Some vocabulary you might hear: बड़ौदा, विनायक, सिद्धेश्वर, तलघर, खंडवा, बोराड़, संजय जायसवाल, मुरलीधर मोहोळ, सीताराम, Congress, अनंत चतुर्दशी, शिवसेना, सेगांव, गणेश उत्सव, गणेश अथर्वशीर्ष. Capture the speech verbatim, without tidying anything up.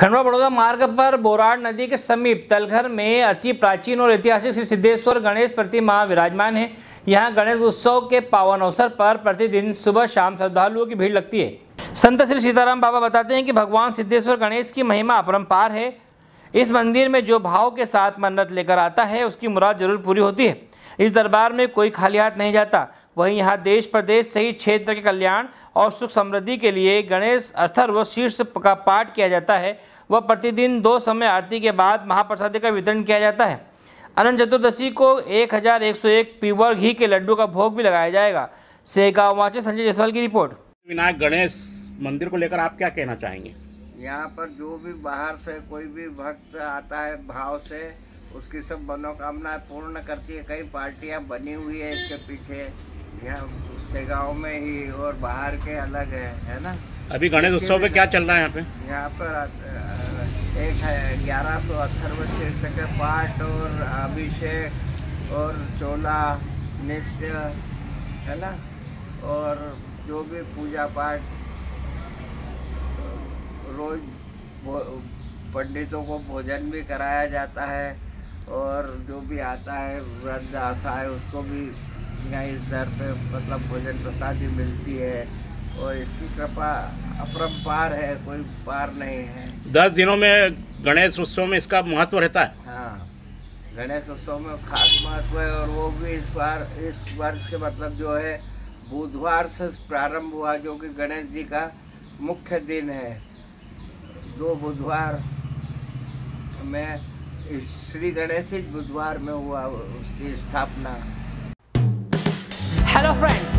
खंडवा बड़ौदा मार्ग पर बोराड़ नदी के समीप तलघर में अति प्राचीन और ऐतिहासिक श्री सिद्धेश्वर गणेश प्रतिमा विराजमान है। यहाँ गणेश उत्सव के पावन अवसर पर प्रतिदिन सुबह शाम श्रद्धालुओं की भीड़ लगती है। संत श्री सीताराम बाबा बताते हैं कि भगवान सिद्धेश्वर गणेश की महिमा अपरंपार है। इस मंदिर में जो भाव के साथ मन्नत लेकर आता है उसकी मुराद जरूर पूरी होती है। इस दरबार में कोई खाली हाथ नहीं जाता। वहीं यहाँ देश प्रदेश सहित क्षेत्र के कल्याण और सुख समृद्धि के लिए गणेश अथर्वशीर्ष का पाठ किया जाता है। वह प्रतिदिन दो समय आरती के बाद महाप्रसादी का वितरण किया जाता है। अनंत चतुर्दशी को एक हजार एक सौ एक पीवर घी के लड्डू का भोग भी लगाया जाएगा। से गाँव संजय जायसवाल की रिपोर्ट। विनायक गणेश मंदिर को लेकर आप क्या कहना चाहेंगे? यहाँ पर जो भी बाहर से कोई भी भक्त आता है भाव से उसकी सब मनोकामना पूर्ण करती है। कई पार्टियाँ बनी हुई है इसके पीछे, यहाँ से गाँव में ही और बाहर के अलग है, है ना। अभी गणेश उत्सव में क्या चल रहा है यहाँ पे? यहाँ पर एक है ग्यारह सौ अथर्वशीर्ष के पाठ और अभिषेक और चोला नृत्य, है ना, और जो भी पूजा पाठ रोज पंडितों को भोजन भी कराया जाता है और जो भी आता है वृद्ध आशा है उसको भी यहाँ इस दर पे मतलब भोजन प्रसादी मिलती है और इसकी कृपा अपरंपार है, कोई पार नहीं है। दस दिनों में गणेश उत्सव में इसका महत्व रहता है। हाँ, गणेश उत्सव में खास महत्व है और वो भी इस बार इस वर्ष मतलब जो है बुधवार से प्रारंभ हुआ जो कि गणेश जी का मुख्य दिन है। दो बुधवार में श्री गणेश बुधवार में हुआ उसकी स्थापना। Hello friends,